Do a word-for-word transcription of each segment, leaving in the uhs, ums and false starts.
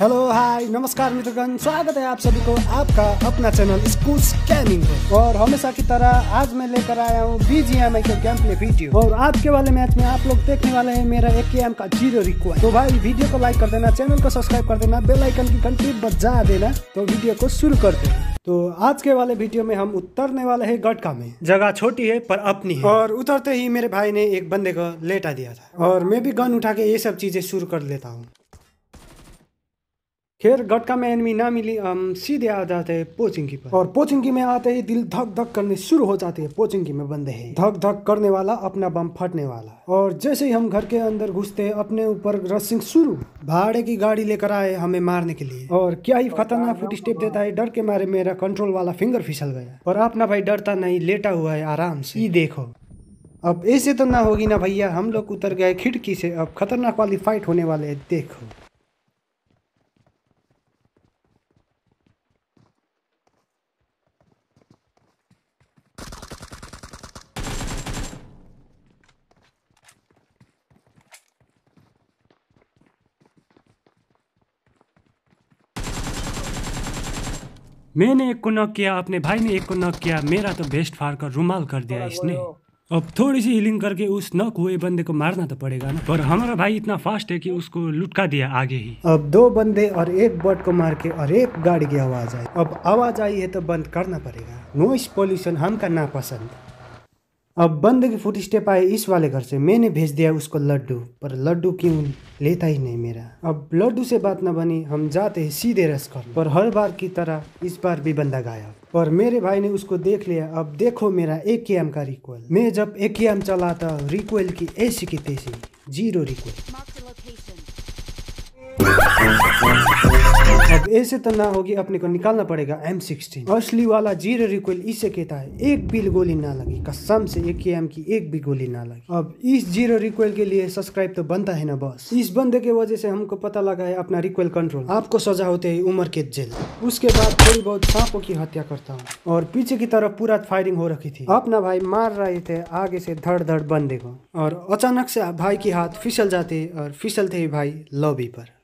Hello hi नमस्कार मित्रगण, स्वागत है आप सभी को आपका अपना चैनल स्कूल स्कैनिंग को। और हमेशा की तरह आज मैं लेकर आया हूँ बीजीएमआई के गेम प्ले वीडियो। और आज के वाले मैच में आप लोग देखने वाले हैं मेरा एकेएम का जीरो रिक्वायर। तो भाई वीडियो को लाइक कर देना, चैनल को सब्सक्राइब कर देना, बेल आइकन की घंटी बजा देना। तो वीडियो को शुरू करते हैं। तो आज के वाले वीडियो में हम उतरने वाले हैं गटका में। जगह छोटी है पर अपनी है। और उतरते ही मेरे भाई ने एक बंदे को लेटा दिया था और मैं भी गन उठा के ये सब चीजें शुरू कर लेता हूँ। खैर गटका में एनमी ना मिली, हम सीधे आ जाते हैं पोचिंगी पर। और पोचिंगी में आते ही दिल धक धक करने शुरू हो जाती है। पोचिंगी में बंदे हैं, धक धक करने वाला, अपना बम फटने वाला। और जैसे ही हम घर के अंदर घुसते हैं अपने ऊपर रशिंग शुरू। भाड़े की गाड़ी लेकर आए हमें मारने के लिए। और क्या ही खतरनाक फुट स्टेप देता है। डर के मारे मेरा कंट्रोल वाला फिंगर फिसल गया। और अपना भाई डरता नहीं, लेटा हुआ है आराम से। ये देखो, अब ऐसे तो ना होगी ना भैया। हम लोग उतर गए खिड़की से। अब खतरनाक वाली फाइट होने वाले है, देखो। मैंने एक को नॉक किया, अपने भाई ने एक को नॉक किया, मेरा तो बेस्ट फाड़ कर रुमाल कर दिया इसने। अब थोड़ी सी हीलिंग करके उस नॉक हुए बंदे को मारना तो पड़ेगा ना। पर हमारा भाई इतना फास्ट है कि उसको लुटका दिया आगे ही। अब दो बंदे और एक बॉट को मार के और एक गाड़ी की आवाज आई। अब आवाज आई है तो बंद करना पड़ेगा। नॉइस पॉल्यूशन हमका नापसंद। अब बंदे की फुटस्टेप आए इस वाले घर से। मैंने भेज दिया उसको लड्डू, पर लड्डू क्यों लेता ही नहीं मेरा। अब लड्डू से बात न बनी, हम जाते हैं सीधे रस कर। पर हर बार की तरह इस बार भी बंदा गायब। पर मेरे भाई ने उसको देख लिया। अब देखो मेरा एकेएम का रिक्वेल। मैं जब एकेएम चलाता रिक्वेल की ऐसी की तैसी, जीरो रिक्वेल। अब ऐसे तो ना होगी, अपने को निकालना पड़ेगा एम सिक्सटीन। असली वाला जीरो रिक्वेल इसे कहता है। एक भी गोली ना लगी, कसम से एकेएम की एक भी गोली ना लगी। अब इस जीरो रिक्वेल के लिए सब्सक्राइब तो बनता है ना बॉस। इस बंदे के वजह से हमको पता लगा है अपना रिक्वेल कंट्रोल। आपको सजा होते ही उम्र कैद जेल। उसके बाद थोड़ी बहुत सांपों की हत्या करता हूँ। और पीछे की तरफ पूरा फायरिंग हो रखी थी। अपना भाई मार रहे थे आगे से धड़ धड़ बंदे को। और अचानक से भाई की हाथ फिसल जाते और फिसलते ही भाई लॉबी पर।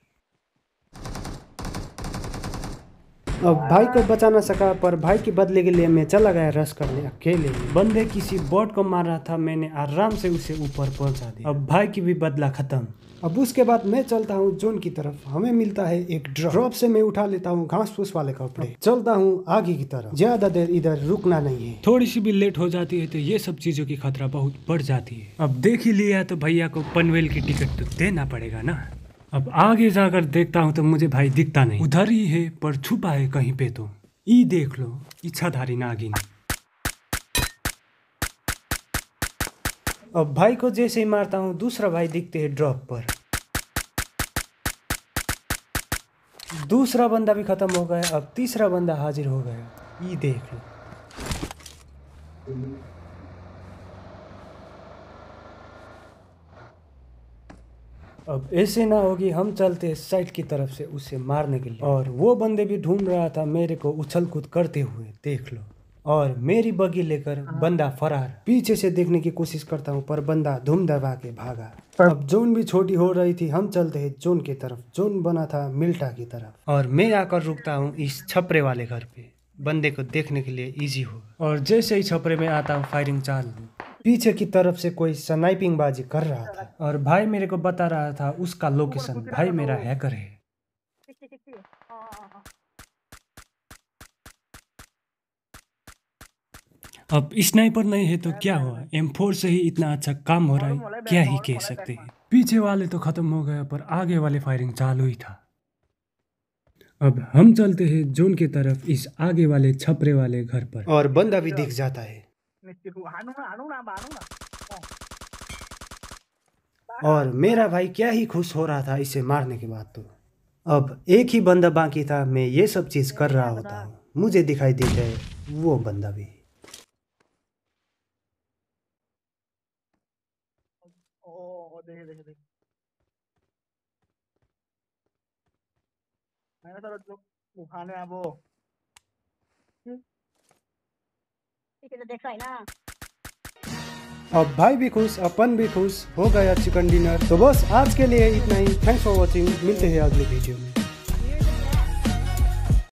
अब भाई को बचा ना सका, पर भाई के बदले के लिए मैं चला गया रश करने अकेले। बंदे किसी बॉट को मार रहा था, मैंने आराम से उसे ऊपर पहुंचा दिया। अब भाई की भी बदला खत्म। अब उसके बाद मैं चलता हूँ जोन की तरफ। हमें मिलता है एक ड्रॉप। ड्रॉप से मैं उठा लेता हूँ घास फूस वाले कपड़े। चलता हूँ आगे की तरफ, ज्यादा देर इधर रुकना नहीं है। थोड़ी सी भी लेट हो जाती है तो ये सब चीजों की खतरा बहुत बढ़ जाती है। अब देख ही लिया तो भैया को पनवेल की टिकट तो देना पड़ेगा ना। अब आगे जाकर देखता हूँ तो मुझे भाई दिखता नहीं, उधर ही है पर छुपा है कहीं पे। तो ये देख लो, इच्छाधारी नागिन। अब भाई को जैसे ही मारता हूँ दूसरा भाई दिखते है ड्रॉप पर। दूसरा बंदा भी खत्म हो गया। अब तीसरा बंदा हाजिर हो गया, ये देख लो। अब ऐसे ना होगी, हम चलते साइड की तरफ से उसे मारने के लिए। और वो बंदे भी ढूंढ रहा था मेरे को उछल कूद करते हुए, देख लो। और मेरी बगी लेकर बंदा फरार। पीछे से देखने की कोशिश करता हूँ पर बंदा धूम दबा के भागा। अब जोन भी छोटी हो रही थी, हम चलते हैं जोन की तरफ। जोन बना था मिल्टा की तरफ। और मैं आकर रुकता हूँ इस छपरे वाले घर पे, बंदे को देखने के लिए इजी हो। और जैसे ही छपरे में आता हूँ फायरिंग चालू। पीछे की तरफ से कोई स्नाइपिंग बाजी कर रहा था और भाई मेरे को बता रहा था उसका लोकेशन। भाई मेरा हैकर है। अब स्नाइपर नहीं है तो क्या हुआ, एम फोर से ही इतना अच्छा काम हो रहा है, क्या ही कह सकते हैं। पीछे वाले तो खत्म हो गया पर आगे वाले फायरिंग चालू ही था। अब हम चलते हैं जोन की तरफ इस आगे वाले छपरे वाले घर पर। और बंदा भी दिख जाता है और मेरा भाई क्या ही खुश हो रहा था इसे मारने के बाद। तो अब एक ही बंदा बाकी था। मैं ये सब चीज कर रहा होता हूँ, मुझे दिखाई देता है वो बंदा भी। अब भाई भी खुश, अपन भी खुश, हो गया चिकन डिनर। तो बस आज के लिए इतना ही। थैंक्स फॉर वॉचिंग, मिलते हैं अगले वीडियो में।